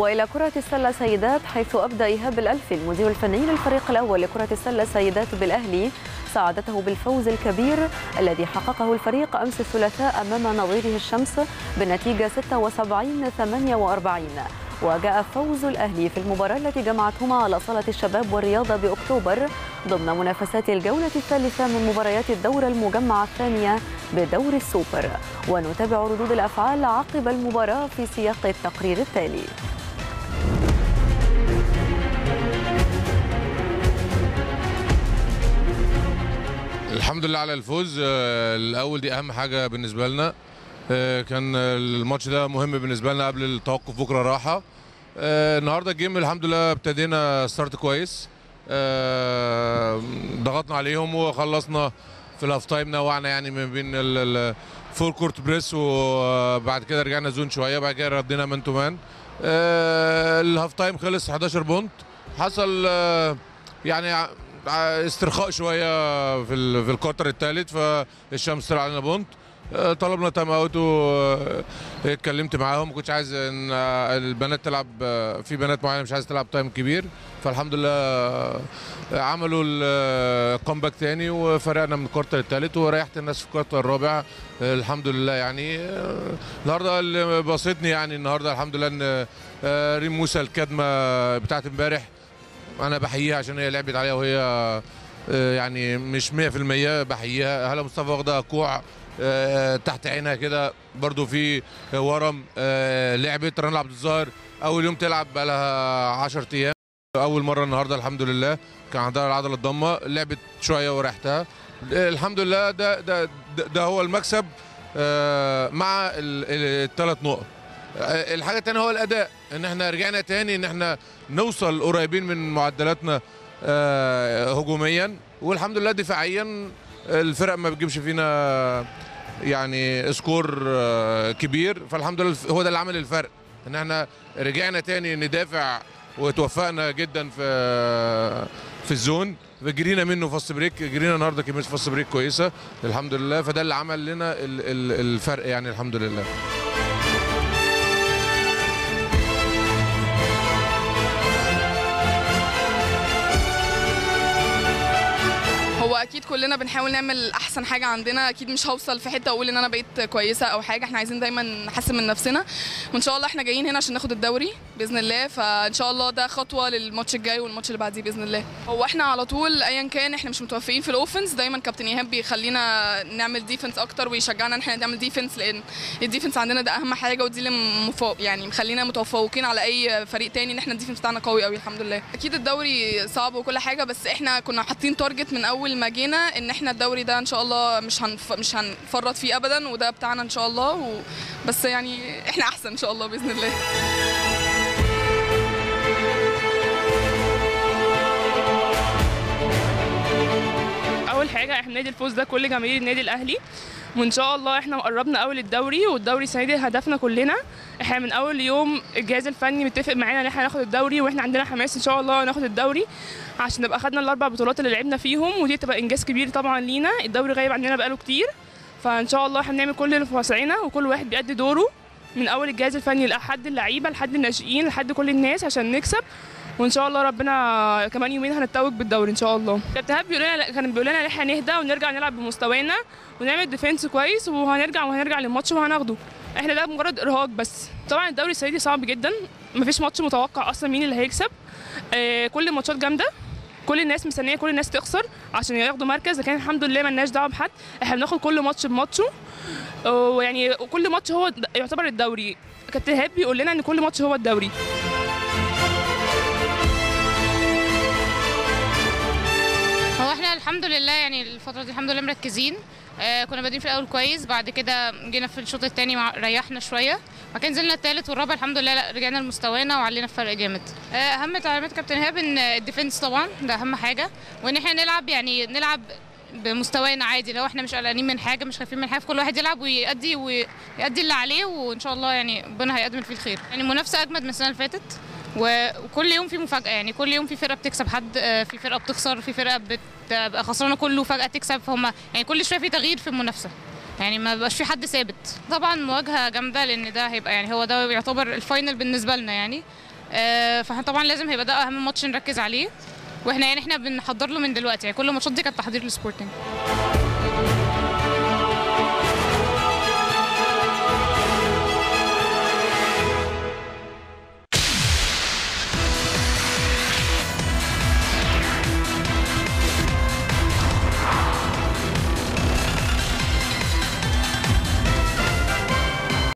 والى كرة السلة سيدات، حيث ابدى إيهاب الألفي المدير الفني للفريق الاول لكرة السلة سيدات بالأهلي سعادته بالفوز الكبير الذي حققه الفريق امس الثلاثاء امام نظيره الشمس بنتيجة 76-48. وجاء فوز الأهلي في المباراة التي جمعتهما على صالة الشباب والرياضة بأكتوبر ضمن منافسات الجولة الثالثة من مباريات الدورة المجمعة الثانية بدور السوبر. ونتابع ردود الأفعال عقب المباراة في سياق التقرير التالي. الحمد لله على الفوز الأول، دي أهم حاجة بالنسبة لنا. كان الماتش ده مهم بالنسبه لنا قبل التوقف بكره راحه. النهارده الجيم الحمد لله ابتدينا ستارت كويس، ضغطنا عليهم وخلصنا في الهاف تايم، نوعنا يعني ما بين الفور كورت بريس، وبعد كده رجعنا زون شويه، بعد كده ردينا مان تو مان. الهاف تايم خلص 11 بونت، حصل يعني استرخاء شويه في الكوارتر الثالث، فالشمس طلع علينا بونت، طلبنا تايم اوت واتكلمت معاهم. ما كنتش عايز ان البنات تلعب، في بنات معينه مش عايز تلعب تايم كبير، فالحمد لله عملوا الكومباك تاني وفرقنا من الكوارتر الثالث، وريحت الناس في الكوارتر الرابع الحمد لله. يعني النهارده اللي بسطني يعني النهارده الحمد لله ان ريم موسى الكدمه بتاعت امبارح انا بحييها عشان هي لعبت عليها وهي يعني مش 100%، بحييها. هلا مصطفى واخده كوع تحت عينها كده، برضو في ورم. لعبت رن عبد الظاهر اول يوم تلعب بقى لها 10 ايام، اول مره النهارده الحمد لله كان عندها العضله الضمه، لعبت شويه وريحتها الحمد لله. ده هو المكسب مع الثلاث نقط. الحاجه الثانيه هو الاداء، ان احنا رجعنا تاني ان احنا نوصل قريبين من معدلاتنا هجوميا، والحمد لله دفاعيا الفرق ما بتجيبش فينا يعني سكور كبير، فالحمد لله هو ده اللي عمل الفرق، ان احنا رجعنا تاني ندافع وتوفقنا جدا في الزون، فجرينا منه فاست بريك، جرينا النهارده كميه فاست بريك كويسه الحمد لله، فده اللي عمل لنا الفرق يعني الحمد لله. واكيد كلنا بنحاول نعمل احسن حاجه عندنا، اكيد مش هوصل في حته اقول ان انا بقيت كويسه او حاجه، احنا عايزين دايما نحسن من نفسنا، وان شاء الله احنا جايين هنا عشان ناخد الدوري باذن الله، فان شاء الله ده خطوه للماتش الجاي والماتش اللي بعديه باذن الله. هو احنا على طول ايا كان احنا مش متوفقين في الاوفنس، دايما كابتن ايهاب بيخلينا نعمل ديفنس اكتر ويشجعنا ان احنا نعمل ديفنس، لان الديفنس عندنا ده اهم حاجه، ودي اللي يعني مخلينا متفوقين على اي فريق تاني، ان احنا الديفنس بتاعنا قوي قوي الحمد لله. اكيد الدوري صعب وكل حاجه، بس احنا كنا حاطين تارجت من اول ما جينا ان احنا الدوري ده ان شاء الله مش هنفرط فيه ابدا، وده بتاعنا ان شاء الله، بس يعني احنا احسن ان شاء الله باذن الله. اول حاجه احنا نادي الفوز ده كل جماهير النادي الاهلي، وان شاء الله احنا قربنا اول الدوري، والدوري السنه دي هدفنا كلنا، احنا من اول يوم الجهاز الفني متفق معانا ان احنا ناخد الدوري، واحنا عندنا حماس ان شاء الله ناخد الدوري عشان نبقى خدنا الاربع بطولات اللي لعبنا فيهم، ودي تبقى انجاز كبير طبعا لينا. الدوري غايب عننا بقاله كتير، فان شاء الله احنا بنعمل كل اللي في وسعنا، وكل واحد بيأدي دوره من اول الجهاز الفني لحد اللعيبه لحد الناشئين لحد كل الناس عشان نكسب، وان شاء الله ربنا كمان يومين هنتوج بالدوري ان شاء الله. كابتن ايهاب كان بيقول لنا ان احنا نهدى ونرجع نلعب بمستوانا ونعمل ديفنس كويس، وهنرجع للماتش وهناخده، احنا ده مجرد ارهاق بس. طبعا الدوري السنه دي صعب جدا، مفيش ماتش متوقع اصلا مين اللي هيكسب، كل الماتشات جامده، كل الناس مستنيه كل الناس تخسر عشان ياخدوا مركز، لكن الحمد لله مالناش دعوه بحد، احنا بناخد كل ماتش بماتشه، ويعني كل ماتش هو يعتبر الدوري. كابتن ايهاب بيقول لنا ان كل ماتش هو الدوري. هو احنا الحمد لله يعني الفتره دي الحمد لله مركزين، كنا بادئين في الاول كويس، بعد كده جينا في الشوط الثاني ريحنا شويه، بعد كده نزلنا الثالث والرابع الحمد لله رجعنا لمستوانا وعلينا الفرق جامد. اهم تعليمات كابتن ايهاب ان الديفنس طبعا ده اهم حاجه، وان احنا نلعب يعني نلعب بمستوانا عادي، لو احنا مش قلقانين من حاجه مش خايفين من حاجه، كل واحد يلعب ويأدي اللي عليه، وان شاء الله يعني ربنا هيقدم فيه الخير. يعني المنافسه اجمد من السنه اللي فاتت، وكل يوم في مفاجاه، يعني كل يوم في فرقه بتكسب حد، في فرقه بتخسر، في فرقه بتبقى خسرانه كله وفجاه تكسب، فهم يعني كل شويه في تغيير في المنافسه، يعني ما بقاش في حد ثابت. طبعا مواجهه جامده، لان ده هيبقى يعني هو ده يعتبر الفاينل بالنسبه لنا، يعني فاحنا طبعا لازم هيبقى ده اهم ماتش نركز عليه، واحنا يعني بنحضر له من دلوقتي، يعني كل الماتشات دي كانت تحضير للسبورتنج.